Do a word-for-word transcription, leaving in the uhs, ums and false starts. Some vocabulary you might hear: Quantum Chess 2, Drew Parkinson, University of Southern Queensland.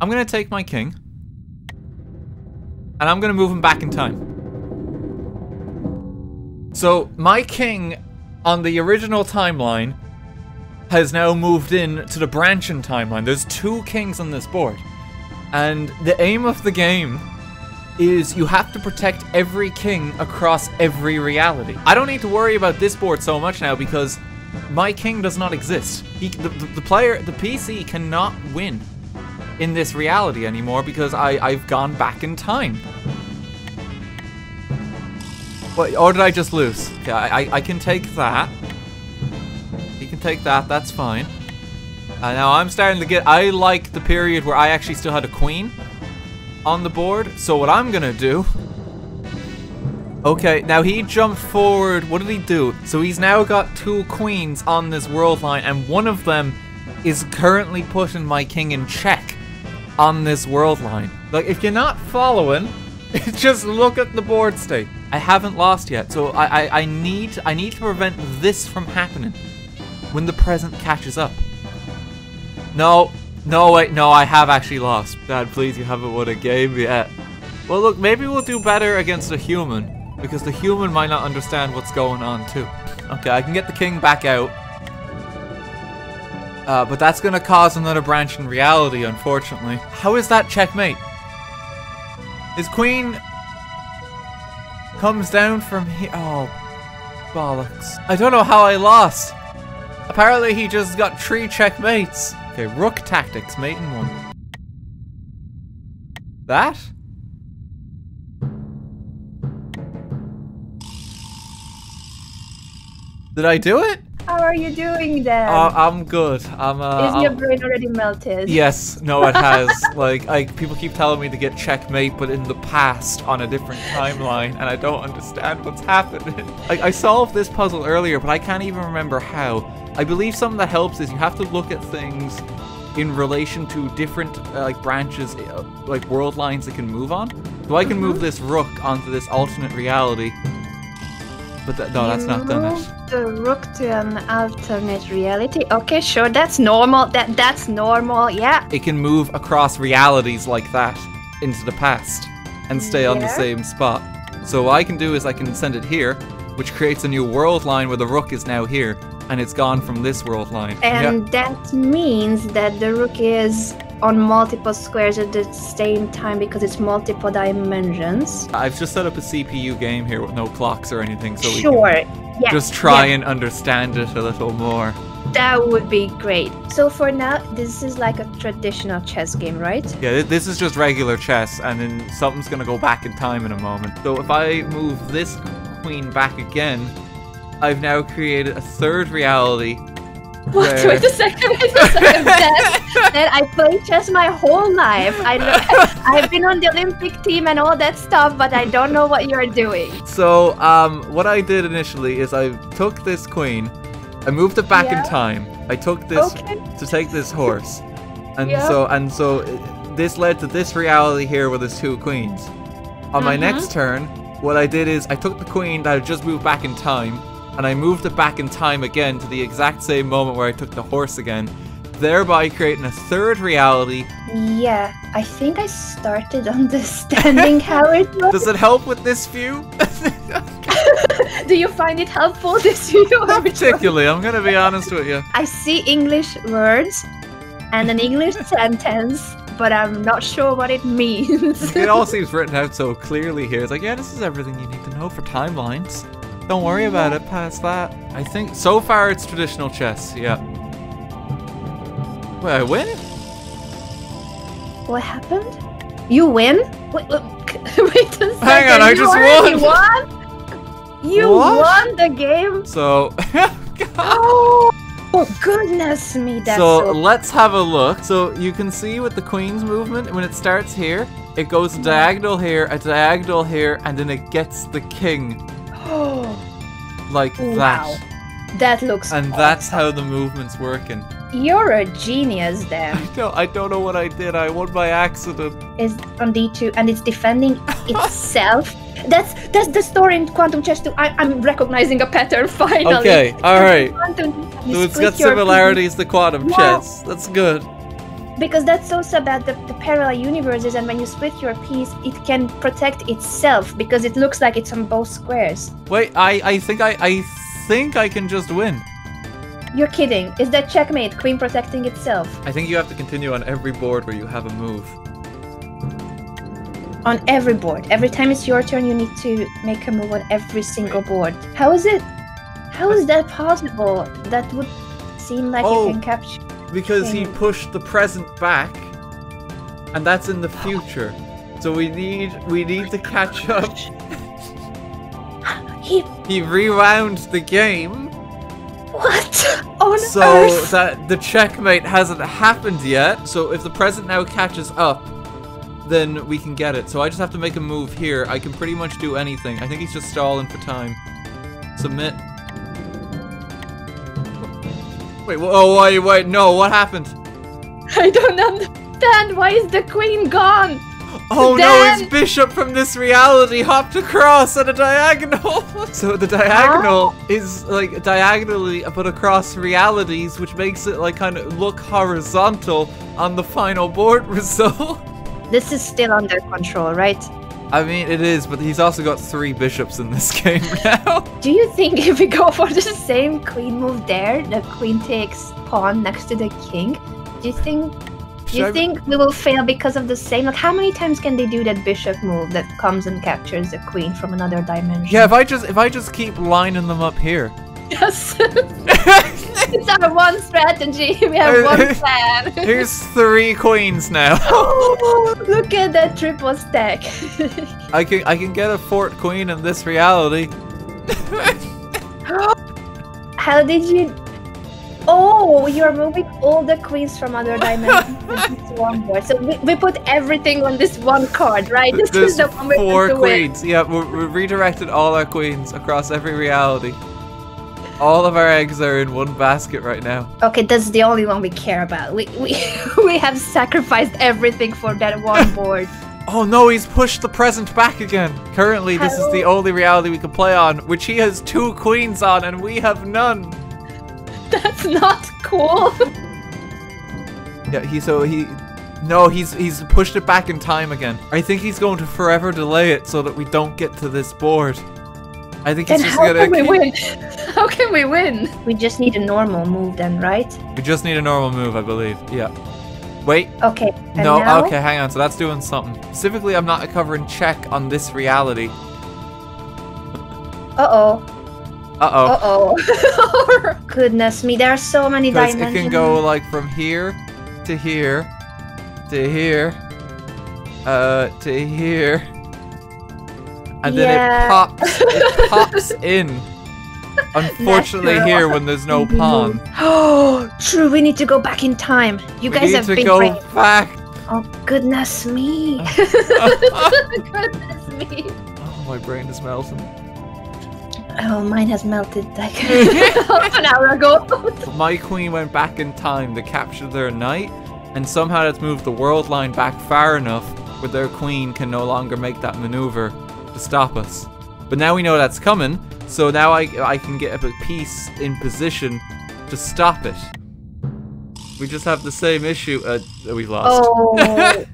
I'm going to take my king. And I'm going to move him back in time. So my king on the original timeline has now moved in to the branch in timeline. There's two kings on this board. And the aim of the game is you have to protect every king across every reality. I don't need to worry about this board so much now because my king does not exist. He, the, the player, the P C cannot win in this reality anymore because I, I've gone back in time. Wait, or did I just lose? Okay, I, I, I can take that. You can take that, that's fine. Uh, now I'm starting to get, I like the period where I actually still had a queen on the board. So what I'm gonna do, okay, now he jumped forward. What did he do? So he's now got two queens on this world line, and one of them is currently pushing my king in check on this world line. Like, if you're not following, just look at the board state. I haven't lost yet, so I, I, I need I need to prevent this from happening when the present catches up. No, no, wait, no, I have actually lost. Dad, please, you haven't won a game yet. Well, look, maybe we'll do better against a human, because the human might not understand what's going on, too. Okay, I can get the king back out. Uh, but that's going to cause another branch in reality, unfortunately. How is that checkmate? His queen comes down from here. Oh, bollocks. I don't know how I lost. Apparently, he just got three checkmates. Okay, rook tactics, mate in one. That? Did I do it? How are you doing then? Uh, I'm good. I'm, uh, Is I'm... your brain already melted? Yes. No, it has. Like, I, people keep telling me to get checkmate, but in the past, on a different timeline, and I don't understand what's happening. I, I solved this puzzle earlier, but I can't even remember how. I believe something that helps is you have to look at things in relation to different, uh, like, branches, uh, like, world lines that can move on. So I can mm-hmm. move this rook onto this alternate reality. But that, no, that's you not done it. The rook to an alternate reality. Okay, sure, that's normal. That that's normal. Yeah. It can move across realities like that into the past and stay yeah. on the same spot. So what I can do is I can send it here, which creates a new world line where the rook is now here, and it's gone from this world line. And yeah. that means that the rook is on multiple squares at the same time because it's multiple dimensions. I've just set up a C P U game here with no clocks or anything, so sure. we can yeah. just try yeah. and understand it a little more. That would be great. So for now, this is like a traditional chess game, right? Yeah, this is just regular chess, and then something's gonna go back in time in a moment. So if I move this queen back again, I've now created a third reality. What? Wait a second, wait a second. That, that I played chess my whole life. I I've been on the Olympic team and all that stuff, but I don't know what you're doing. So, um, what I did initially is I took this queen, I moved it back yeah. in time. I took this okay. to take this horse, and yeah. so and so this led to this reality here with his two queens. On my mm-hmm. next turn, what I did is I took the queen that I just moved back in time. And I moved it back in time again to the exact same moment where I took the horse again, thereby creating a third reality. Yeah, I think I started understanding how it works. Does it help with this view? Do you find it helpful, this view? Not particularly, I'm going to be honest with you. I see English words and an English sentence, but I'm not sure what it means. It all seems written out so clearly here. It's like, yeah, this is everything you need to know for timelines. Don't worry about it, past that. I think so far it's traditional chess, yeah. Wait, I win? What happened? You win? Wait, wait, wait a second. Hang on, I you just won. won! You what? won the game? So. Oh, oh, goodness me, that's So it. let's have a look. So you can see with the queen's movement, when it starts here, it goes a diagonal here, a diagonal here, and then it gets the king. Like wow. that. That looks And awesome. That's how the movement's working. You're a genius then. I don't, I don't know what I did. I won by accident. It's on D two and it's defending itself. That's that's the story in Quantum Chess two. I, I'm recognizing a pattern finally. Okay, alright. So it's got similarities to Quantum yeah. Chess. That's good. because that's also about the, the parallel universes, and when you split your piece, it can protect itself because it looks like it's on both squares. Wait, I, I think I, I think I can just win. You're kidding. Is that checkmate, queen protecting itself? I think you have to continue on every board where you have a move. On every board. Every time it's your turn, you need to make a move on every single board. How is it? How is that possible? That would seem like oh, you can capture... because thing. He pushed the present back, and that's in the future. So we need we need to catch up. He, he rewound the game. What on so earth? So that the checkmate hasn't happened yet. So if the present now catches up, then we can get it. So I just have to make a move here. I can pretty much do anything. I think he's just stalling for time. Submit. Wait. Oh wait, wait. No. What happened? I don't understand. Why is the queen gone? Oh Dan. No! His bishop from this reality hopped across at a diagonal. So the diagonal ah. is like diagonally but across realities, which makes it like kind of look horizontal on the final board result. This is still under control, right? I mean, it is, but he's also got three bishops in this game now. Do you think if we go for the same queen move there, the queen takes pawn next to the king? Do you think? Do you think we will fail because of the same? Like, how many times can they do that bishop move that comes and captures the queen from another dimension? Yeah, if I just if I just keep lining them up here. Yes. It's our one strategy. We have one plan. Here's three queens now. Oh, look at that triple stack. I can I can get a fourth queen in this reality. How did you? Oh, you're moving all the queens from other dimensions to one board. So we, we put everything on this one card, right? This There's is the one we four queens. Win. Yeah, we redirected all our queens across every reality. All of our eggs are in one basket right now. Okay, that's the only one we care about. We we we have sacrificed everything for that one board. Oh no, he's pushed the present back again. Currently, this Hello. is the only reality we can play on, which he has two queens on, and we have none. That's not cool. Yeah, he so he no, he's he's pushed it back in time again. I think he's going to forever delay it so that we don't get to this board. I think he's just gonna. How can we win? How can we win? We just need a normal move then, right? We just need a normal move, I believe. Yeah. Wait. Okay. And no. Now? Okay, hang on. So that's doing something. Specifically, I'm not covering check on this reality. Uh oh. Uh-oh. Uh-oh. Goodness me, there are so many dimensions. It can go like from here to here to here uh to here. And yeah. then it pops it pops in. Unfortunately here when there's no pawn. Oh true, we need to go back in time. You we guys need have to been go great. Back. Oh goodness me. Goodness me. Oh my brain is melting. Oh, mine has melted like half an hour ago. My queen went back in time to capture their knight, and somehow that's moved the world line back far enough where their queen can no longer make that maneuver to stop us. But now we know that's coming, so now I, I can get a piece in position to stop it. We just have the same issue. Uh, we've lost. Oh,